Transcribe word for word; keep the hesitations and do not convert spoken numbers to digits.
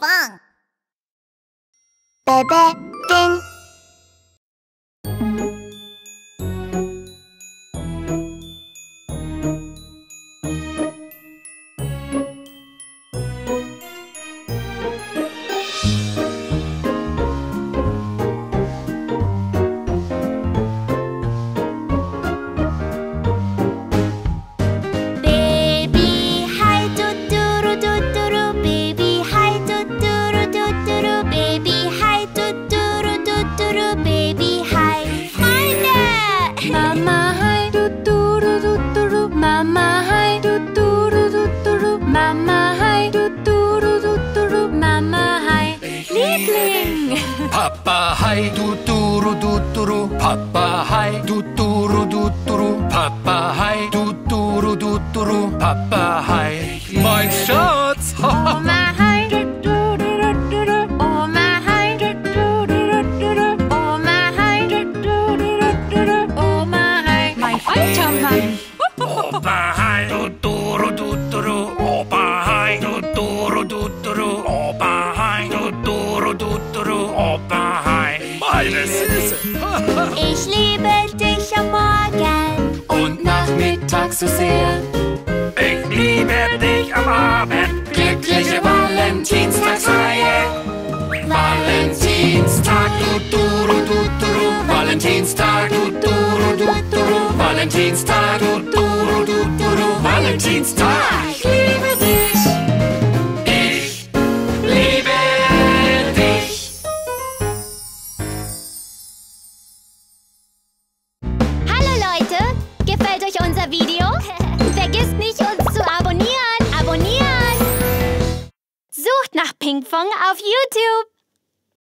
Pinkfong. Bebe ding. Papa hai tuturu tuturu, Papa hai tuturu tuturu, Papa hai tuturu tuturu, Papa hai. Mein Schatz. Oma hai tuturu tuturu, Oma hai tuturu tuturu, Oma hai tuturu tuturu, Oma hai. Mein alter Mann. Opa hai tuturu tuturu, Opa hai tuturu tuturu, Opa hai tuturu tuturu, Opa. Ich liebe dich am Morgen und nachmittags so sehr. Ich liebe dich am Abend. Glückliche Valentinstagsfeier. Valentinstag, du du du du du. Valentinstag, du du du du du. Valentinstag, du du du du du. Valentinstag. Ich liebe dich. Gefällt euch unser Video? Vergisst nicht, uns zu abonnieren! Abonnieren! Sucht nach Pinkfong auf YouTube!